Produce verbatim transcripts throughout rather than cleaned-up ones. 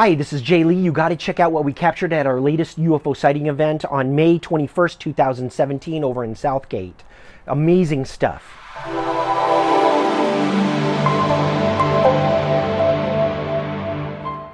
Hi, this is Jay Lee. You got to check out what we captured at our latest U F O sighting event on May twenty-first, two thousand seventeen over in Southgate. Amazing stuff.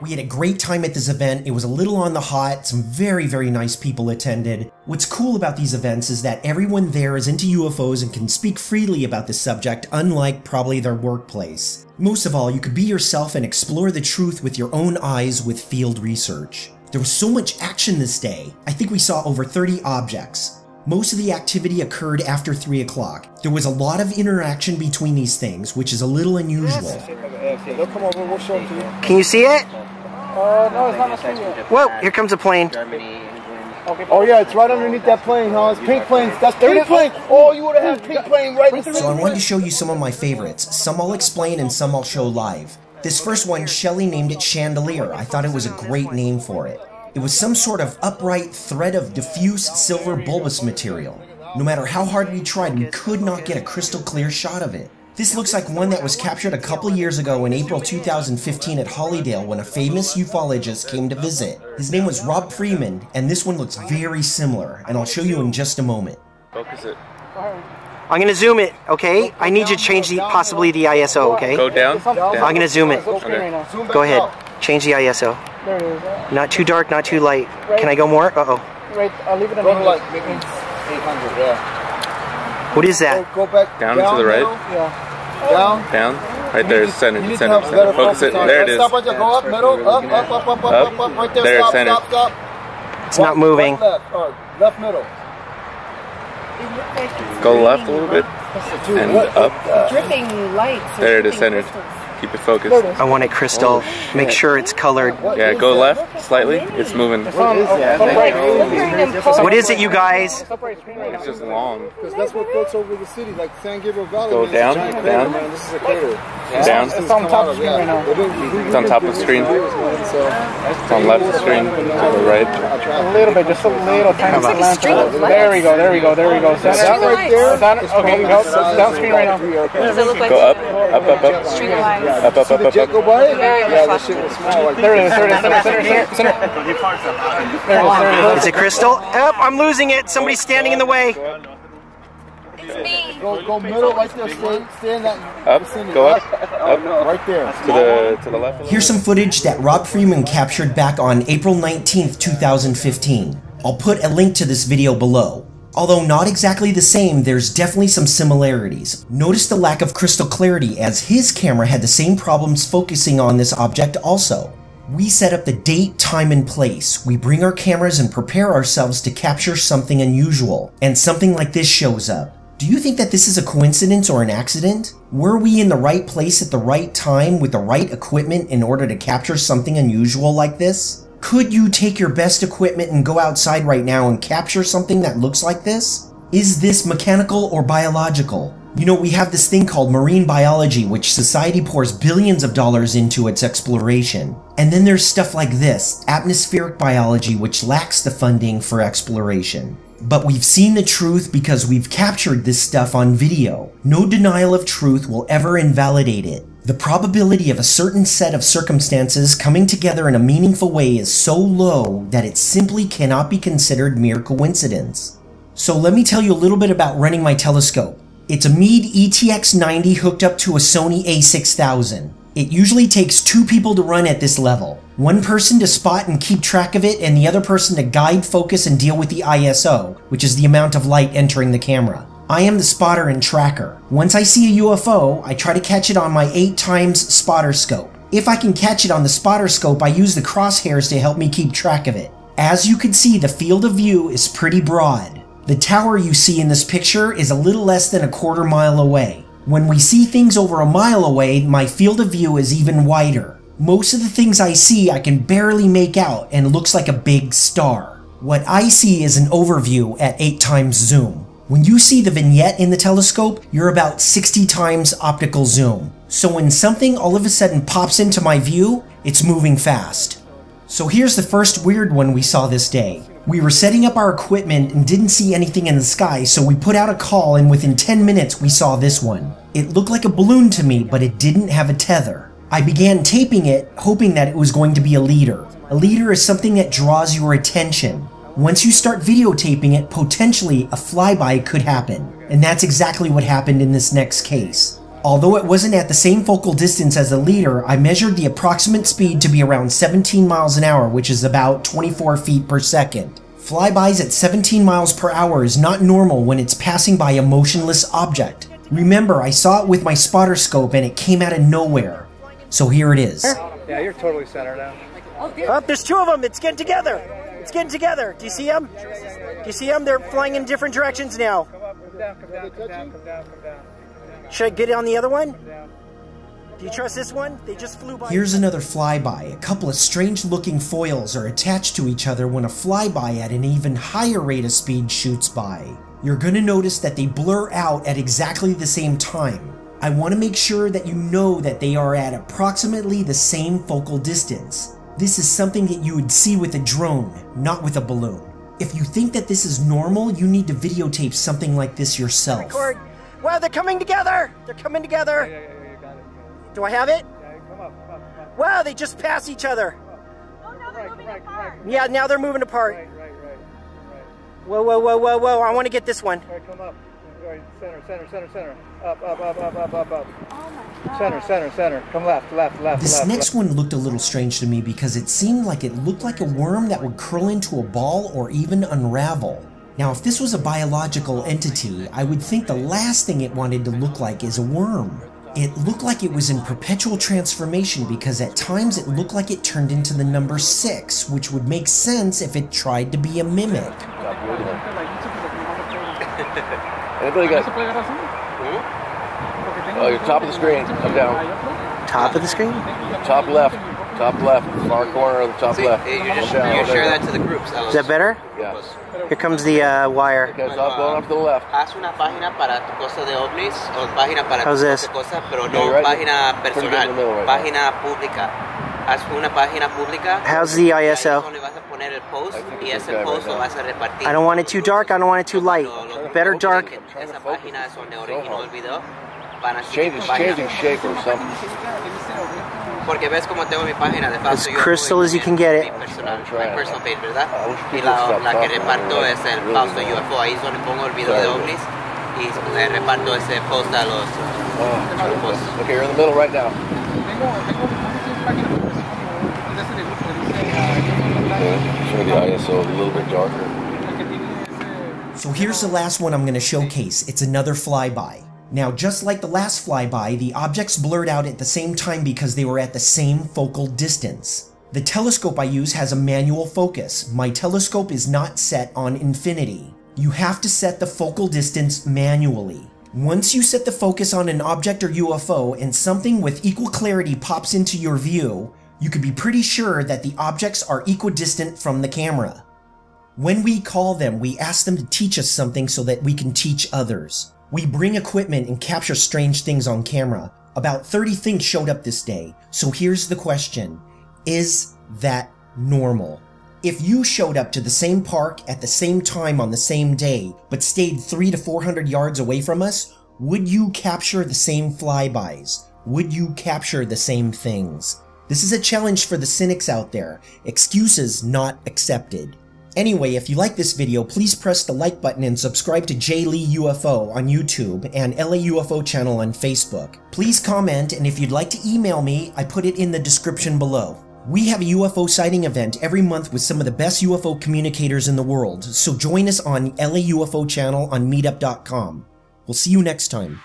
We had a great time at this event. It was a little on the hot. Some very, very nice people attended. What's cool about these events is that everyone there is into U F Os and can speak freely about this subject, unlike probably their workplace. Most of all, you could be yourself and explore the truth with your own eyes with field research. There was so much action this day. I think we saw over thirty objects. Most of the activity occurred after three o'clock. There was a lot of interaction between these things, which is a little unusual. They'll come over, we'll show them to you. Can you see it? Uh, no, it's not a thing yet. Whoa, here comes a plane. Germany. Oh yeah, it's right underneath that plane, huh? It's pink planes. That's pink plane. Oh, you would have had pink plane right there. So I wanted to show you some of my favorites. Some I'll explain and some I'll show live. This first one, Shelly named it Chandelier. I thought it was a great name for it. It was some sort of upright thread of diffuse silver bulbous material. No matter how hard we tried, we could not get a crystal clear shot of it. This looks like one that was captured a couple years ago in April two thousand fifteen at Hollydale when a famous ufologist came to visit. His name was Rob Freeman, and this one looks very similar, and I'll show you in just a moment. Focus it. I'm going to zoom it, okay? I need you to change the possibly the I S O, okay? Go down. down. I'm going to zoom it. Okay. Go ahead. Change the I S O. There it is. Not too dark, not too light. Can I go more? Uh-oh. Right, I'll leave it on the light. eight hundred, yeah. What is that? Go back down, down to the right. Yeah. Down. Down. Right there is center. Center. Center. Focus it. There it is. Stop, right there. Go up, middle, up, up, up, up, up, up, right there. Stop, stop, stop. It's not moving. Left, left middle. Go left a little bit and up. Dripping lights. There it is, centered. Keep it focused. I want it crystal. Make sure it's colored. Yeah, go left slightly. It's moving. What is it, you guys? It's just long. Because that's what floats over the city, like San Gabriel Valley. Go down, down, down. It's on top of the screen right now. It's on top of the screen. It's on left of the screen, to the right. A little bit, just a little tiny slant. There we go, there we go, there we go. That right there. Okay, go down screen right now. Go up, up, up, up. Street lights. Up, up, up, up, up. Go by it? Yeah, that shit was small. There it is, there it is, there it is, there it is. Is it crystal? Oh, I'm losing it. Somebody's standing in the way. It's me. Go, go middle, right there. Stay, stay in that. Up, go up, up, right there. To the, to the left. Here's some footage that Rob Freeman captured back on April nineteenth, two thousand fifteen. I'll put a link to this video below. Although not exactly the same, there's definitely some similarities. Notice the lack of crystal clarity, as his camera had the same problems focusing on this object also. We set up the date, time, and place. We bring our cameras and prepare ourselves to capture something unusual, and something like this shows up. Do you think that this is a coincidence or an accident? Were we in the right place at the right time with the right equipment in order to capture something unusual like this? Could you take your best equipment and go outside right now and capture something that looks like this? Is this mechanical or biological? You know, we have this thing called marine biology, which society pours billions of dollars into its exploration. And then there's stuff like this, atmospheric biology, which lacks the funding for exploration. But we've seen the truth because we've captured this stuff on video. No denial of truth will ever invalidate it. The probability of a certain set of circumstances coming together in a meaningful way is so low that it simply cannot be considered mere coincidence. So let me tell you a little bit about running my telescope. It's a Meade E T X ninety hooked up to a Sony A six thousand. It usually takes two people to run at this level. One person to spot and keep track of it, and the other person to guide, focus, and deal with the I S O, which is the amount of light entering the camera. I am the spotter and tracker. Once I see a U F O, I try to catch it on my eight times spotter scope. If I can catch it on the spotter scope, I use the crosshairs to help me keep track of it. As you can see, the field of view is pretty broad. The tower you see in this picture is a little less than a quarter mile away. When we see things over a mile away, my field of view is even wider. Most of the things I see, I can barely make out and looks like a big star. What I see is an overview at eight times zoom. When you see the vignette in the telescope, you're about sixty times optical zoom. So when something all of a sudden pops into my view, it's moving fast. So here's the first weird one we saw this day. We were setting up our equipment and didn't see anything in the sky, so we put out a call and within ten minutes we saw this one. It looked like a balloon to me, but it didn't have a tether. I began taping it, hoping that it was going to be a leader. A leader is something that draws your attention. Once you start videotaping it, potentially a flyby could happen. And that's exactly what happened in this next case. Although it wasn't at the same focal distance as the leader, I measured the approximate speed to be around seventeen miles an hour, which is about twenty-four feet per second. Flybys at seventeen miles per hour is not normal when it's passing by a motionless object. Remember, I saw it with my spotter scope and it came out of nowhere. So here it is. Yeah, you're totally center now. Oh, there's two of them. It's getting together. It's getting together. Do you see them? Do you see them? They're flying in different directions now. Come down, come down, come down, come down, come down. Should I get on the other one? Do you trust this one? They just flew by. Here's another flyby. A couple of strange-looking foils are attached to each other when a flyby at an even higher rate of speed shoots by. You're going to notice that they blur out at exactly the same time. I want to make sure that you know that they are at approximately the same focal distance. This is something that you would see with a drone, not with a balloon. If you think that this is normal, you need to videotape something like this yourself. Record. Wow, they're coming together! They're coming together! Yeah, yeah, yeah, you got it. Do I have it? Yeah, come up, come up, come up. Wow, they just pass each other. Oh, now they're right, moving right, apart. Right, right. Yeah, now they're moving apart. Right, right, right, right. Whoa, whoa, whoa, whoa, whoa, I want to get this one. All right, come up. All right, center, center, center, center. Up, up, up, up, up, up, up. Oh my God. Center, center, center. Come left, left, left, This left, next left. one looked a little strange to me because it seemed like it looked like a worm that would curl into a ball or even unravel. Now, if this was a biological entity, I would think the last thing it wanted to look like is a worm. It looked like it was in perpetual transformation because at times it looked like it turned into the number six, which would make sense if it tried to be a mimic. Anybody got it? Oh, you're top of the screen. Come down. Top of the screen? Top left. Top left, far corner of the top See, left. You just you down, share that to the groups. Is that better? Yeah. Here comes the uh, wire. Okay, stop going up to the left. How's this? How's the I S O? I don't want it too dark, I don't want it too light. Better dark. Changing, changing shape or something. As crystal as you can get it. Okay, you're in the middle right now. Show the I S O a little bit darker. So here's the last one I'm going to showcase. It's another flyby. Now, just like the last flyby, the objects blurred out at the same time because they were at the same focal distance. The telescope I use has a manual focus. My telescope is not set on infinity. You have to set the focal distance manually. Once you set the focus on an object or U F O and something with equal clarity pops into your view, you can be pretty sure that the objects are equidistant from the camera. When we call them, we ask them to teach us something so that we can teach others. We bring equipment and capture strange things on camera. About thirty things showed up this day. So here's the question. Is that normal? If you showed up to the same park at the same time on the same day, but stayed three to four hundred yards away from us, would you capture the same flybys? Would you capture the same things? This is a challenge for the cynics out there. Excuses not accepted. Anyway, if you like this video, please press the like button and subscribe to Jay Lee U F O on YouTube and L A U F O Channel on Facebook. Please comment, and if you'd like to email me, I put it in the description below. We have a U F O sighting event every month with some of the best U F O communicators in the world, so join us on L A U F O Channel on meetup dot com. We'll see you next time.